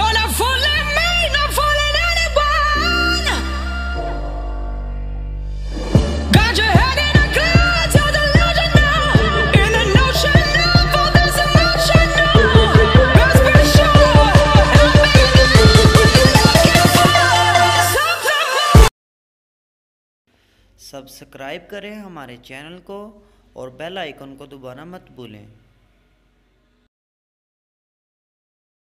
You're not fooling me, not fooling anyone. Got your head in a cloud, so delusional. In the notion of all this emotional perspiration, I'm making something. Subscribe करें हमारे channel को और bell icon को दबाना मत भूलें।